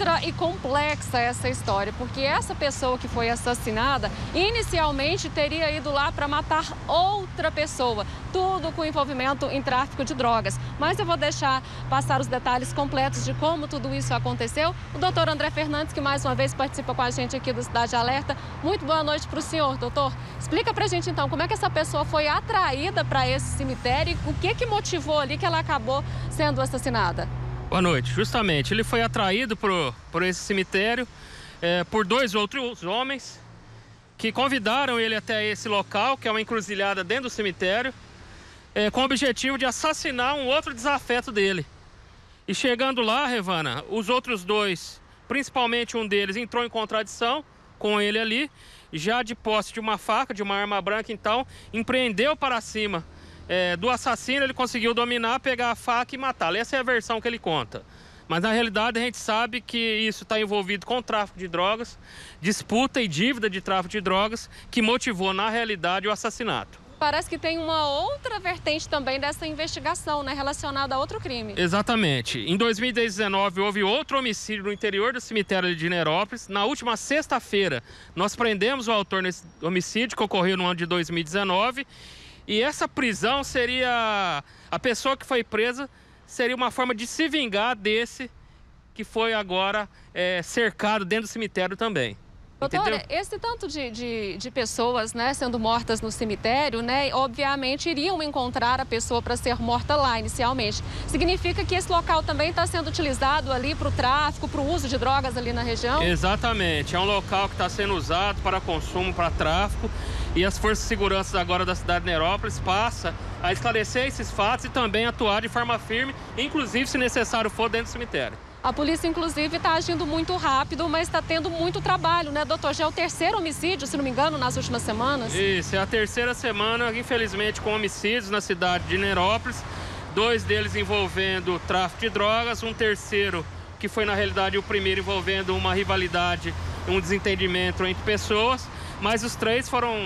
sinistra e complexa essa história, porque essa pessoa que foi assassinada inicialmente teria ido lá para matar outra pessoa, tudo com envolvimento em tráfico de drogas. Mas eu vou deixar passar os detalhes completos de como tudo isso aconteceu. O doutor André Fernandes, que mais uma vez participa com a gente aqui do Cidade Alerta. Muito boa noite para o senhor, doutor. Explica para a gente então como é que essa pessoa foi atraída para esse cemitério e o que motivou ali que ela acabou sendo assassinada. Boa noite. Justamente, ele foi atraído por esse cemitério por dois outros homens que convidaram ele até esse local, que é uma encruzilhada dentro do cemitério, com o objetivo de assassinar um outro desafeto dele. E chegando lá, Revana, os outros dois, principalmente um deles, entrou em contradição com ele ali, já de posse de uma faca, de uma arma branca, então, empreendeu para cima do assassino. Ele conseguiu dominar, pegar a faca e matá-lo. Essa é a versão que ele conta. Mas, na realidade, a gente sabe que isso está envolvido com tráfico de drogas, disputa e dívida de tráfico de drogas, que motivou, na realidade, o assassinato. Parece que tem uma outra vertente também dessa investigação, né, relacionada a outro crime. Exatamente. Em 2019, houve outro homicídio no interior do cemitério de Nerópolis. Na última sexta-feira, nós prendemos o autor nesse homicídio, que ocorreu no ano de 2019, e essa prisão seria... A pessoa que foi presa seria uma forma de se vingar desse que foi agora cercado dentro do cemitério também. Doutora, esse tanto de pessoas, né, sendo mortas no cemitério, né, obviamente iriam encontrar a pessoa para ser morta lá inicialmente. Significa que esse local também está sendo utilizado ali para o tráfico, para o uso de drogas ali na região? Exatamente, é um local que está sendo usado para consumo, para tráfico, e as forças de segurança agora da cidade de Nerópolis passam a esclarecer esses fatos e também atuar de forma firme, inclusive se necessário for dentro do cemitério. A polícia, inclusive, está agindo muito rápido, mas está tendo muito trabalho, né, doutor? Já é o terceiro homicídio, se não me engano, nas últimas semanas? Isso, é a terceira semana, infelizmente, com homicídios na cidade de Nerópolis. Dois deles envolvendo tráfico de drogas, um terceiro, que foi, na realidade, o primeiro envolvendo uma rivalidade, um desentendimento entre pessoas. Mas os três foram,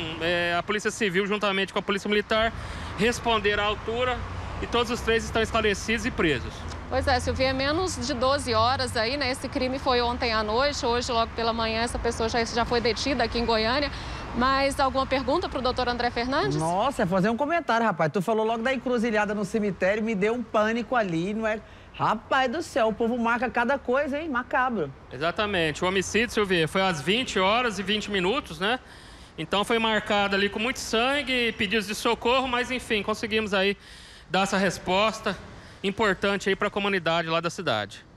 a Polícia Civil, juntamente com a Polícia Militar, responderam à altura e todos os três estão esclarecidos e presos. Pois é, Silvia, menos de 12 horas aí, né? Esse crime foi ontem à noite, hoje logo pela manhã essa pessoa já foi detida aqui em Goiânia. Mas alguma pergunta para o doutor André Fernandes? Nossa, fazer um comentário, rapaz. Tu falou logo da encruzilhada no cemitério, me deu um pânico ali, não é? Rapaz do céu, o povo marca cada coisa, hein? Macabro. Exatamente. O homicídio, Silvia, foi às 20 horas e 20 minutos, né? Então foi marcado ali com muito sangue, pedidos de socorro, mas enfim, conseguimos aí dar essa resposta importante aí para a comunidade lá da cidade.